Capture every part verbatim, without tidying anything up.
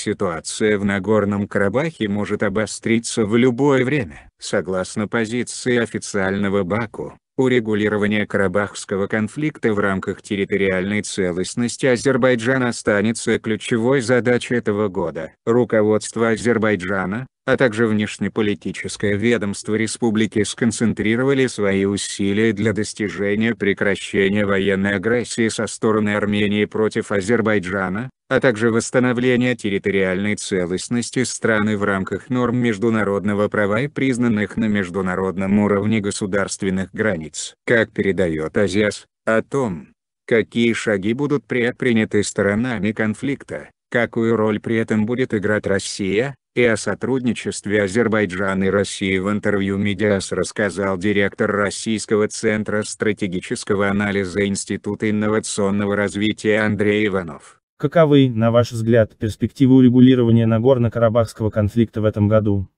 ситуация в Нагорном Карабахе может обостриться в любое время. Согласно позиции официального Баку, урегулирование карабахского конфликта в рамках территориальной целостности Азербайджана останется ключевой задачей этого года. Руководство Азербайджана, а также внешнеполитическое ведомство республики сконцентрировали свои усилия для достижения прекращения военной агрессии со стороны Армении против Азербайджана, а также восстановления территориальной целостности страны в рамках норм международного права и признанных на международном уровне государственных границ. Как передает Ази.аз, о том, какие шаги будут предприняты сторонами конфликта, какую роль при этом будет играть Россия, и о сотрудничестве Азербайджана и России в интервью «Медиас» рассказал директор Российского центра стратегического анализа Института инновационного развития Андрей Иванов. Каковы, на ваш взгляд, перспективы урегулирования Нагорно-Карабахского конфликта в этом году?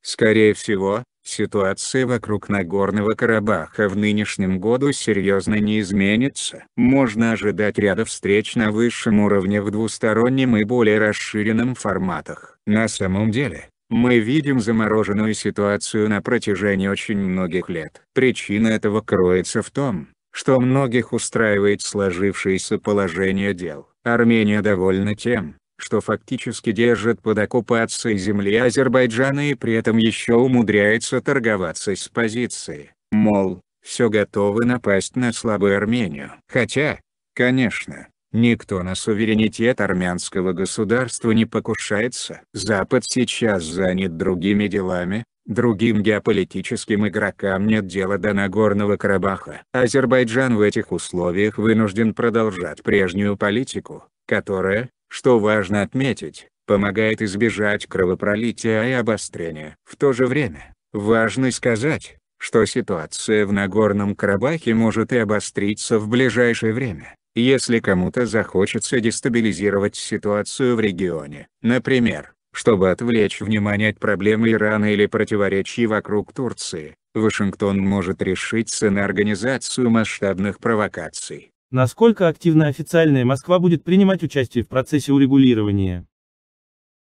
Скорее всего, ситуация вокруг Нагорного Карабаха в нынешнем году серьезно не изменится. Можно ожидать ряда встреч на высшем уровне в двустороннем и более расширенном форматах. На самом деле, мы видим замороженную ситуацию на протяжении очень многих лет. Причина этого кроется в том, что многих устраивает сложившееся положение дел. Армения довольна тем, что фактически держит под оккупацией земли Азербайджана и при этом еще умудряется торговаться с позицией, мол, все готовы напасть на слабую Армению. Хотя, конечно, никто на суверенитет армянского государства не покушается. Запад сейчас занят другими делами, другим геополитическим игрокам нет дела до Нагорного Карабаха. Азербайджан в этих условиях вынужден продолжать прежнюю политику, которая, что важно отметить, помогает избежать кровопролития и обострения. В то же время, важно сказать, что ситуация в Нагорном Карабахе может и обостриться в ближайшее время, если кому-то захочется дестабилизировать ситуацию в регионе. Например, чтобы отвлечь внимание от проблемы Ирана или противоречий вокруг Турции, Вашингтон может решиться на организацию масштабных провокаций. Насколько активно официальная Москва будет принимать участие в процессе урегулирования?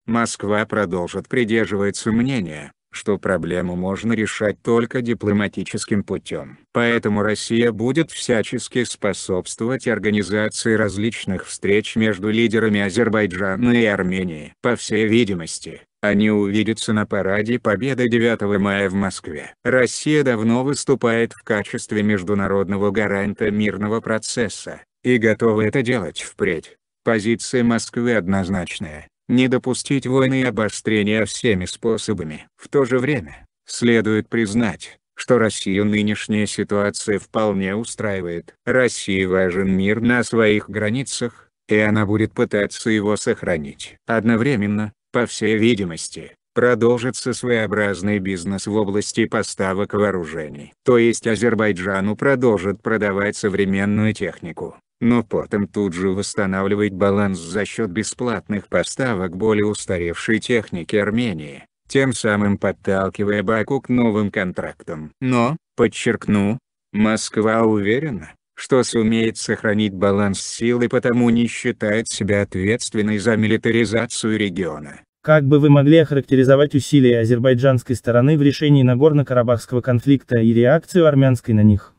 Москва продолжит придерживаться мнения, что проблему можно решать только дипломатическим путем. Поэтому Россия будет всячески способствовать организации различных встреч между лидерами Азербайджана и Армении. По всей видимости, они увидятся на параде Победы девятого мая в Москве. Россия давно выступает в качестве международного гаранта мирного процесса, и готова это делать впредь. Позиция Москвы однозначная: не допустить войны и обострения всеми способами. В то же время, следует признать, что Россию нынешняя ситуация вполне устраивает. России важен мир на своих границах, и она будет пытаться его сохранить. Одновременно, по всей видимости, продолжится своеобразный бизнес в области поставок вооружений. То есть Азербайджану продолжат продавать современную технику, но потом тут же восстанавливать баланс за счет бесплатных поставок более устаревшей техники Армении, тем самым подталкивая Баку к новым контрактам. Но, подчеркну, Москва уверена, что сумеет сохранить баланс сил и потому не считает себя ответственной за милитаризацию региона. Как бы вы могли охарактеризовать усилия азербайджанской стороны в решении Нагорно-Карабахского конфликта и реакцию армянской на них?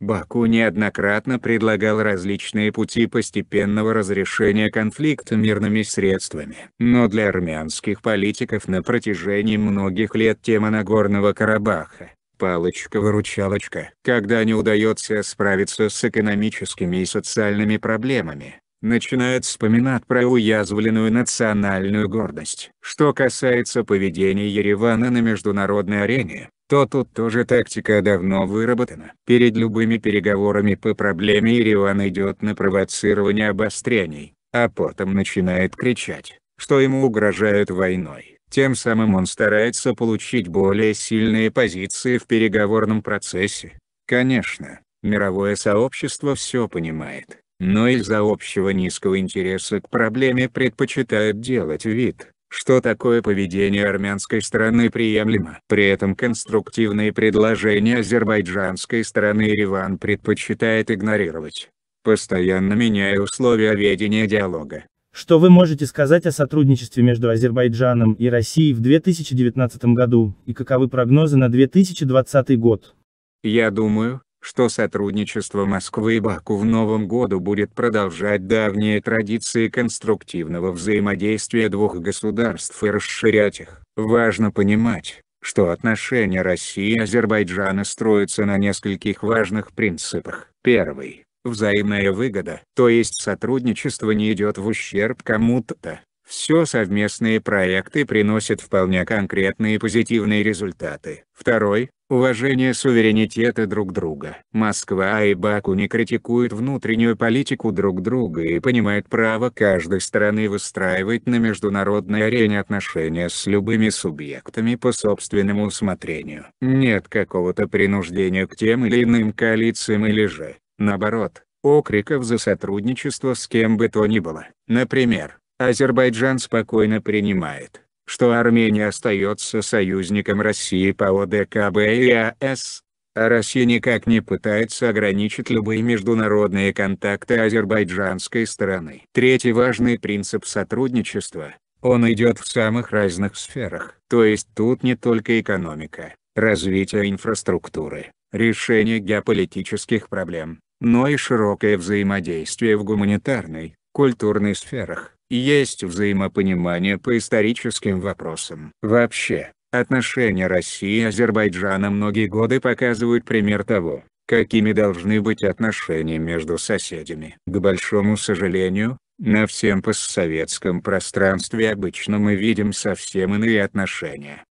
Баку неоднократно предлагал различные пути постепенного разрешения конфликта мирными средствами. Но для армянских политиков на протяжении многих лет тема Нагорного Карабаха — палочка-выручалочка. Когда не удается справиться с экономическими и социальными проблемами, начинают вспоминать про уязвленную национальную гордость. Что касается поведения Еревана на международной арене, то тут тоже тактика давно выработана. Перед любыми переговорами по проблеме Ереван идет на провоцирование обострений, а потом начинает кричать, что ему угрожают войной. Тем самым он старается получить более сильные позиции в переговорном процессе. Конечно, мировое сообщество все понимает, но из-за общего низкого интереса к проблеме предпочитают делать вид, что такое поведение армянской стороны приемлемо. При этом конструктивные предложения азербайджанской стороны Ереван предпочитает игнорировать, постоянно меняя условия ведения диалога. Что вы можете сказать о сотрудничестве между Азербайджаном и Россией в две тысячи девятнадцатом году, и каковы прогнозы на две тысячи двадцатый год? Я думаю, что сотрудничество Москвы и Баку в новом году будет продолжать давние традиции конструктивного взаимодействия двух государств и расширять их. Важно понимать, что отношения России и Азербайджана строятся на нескольких важных принципах. Первый. Взаимная выгода. То есть сотрудничество не идет в ущерб кому-то. Все совместные проекты приносят вполне конкретные позитивные результаты. Второй. Уважение суверенитета друг друга. Москва и Баку не критикуют внутреннюю политику друг друга и понимают право каждой страны выстраивать на международной арене отношения с любыми субъектами по собственному усмотрению. Нет какого-то принуждения к тем или иным коалициям или же, наоборот, окриков за сотрудничество с кем бы то ни было. Например, Азербайджан спокойно принимает, что Армения остается союзником России по О Д К Б и Е А Э С, а Россия никак не пытается ограничить любые международные контакты азербайджанской стороны. Третий важный принцип сотрудничества, он идет в самых разных сферах, то есть тут не только экономика, развитие инфраструктуры, решение геополитических проблем, но и широкое взаимодействие в гуманитарной, культурной сферах. Есть взаимопонимание по историческим вопросам. Вообще, отношения России и Азербайджана многие годы показывают пример того, какими должны быть отношения между соседями. К большому сожалению, на всем постсоветском пространстве обычно мы видим совсем иные отношения.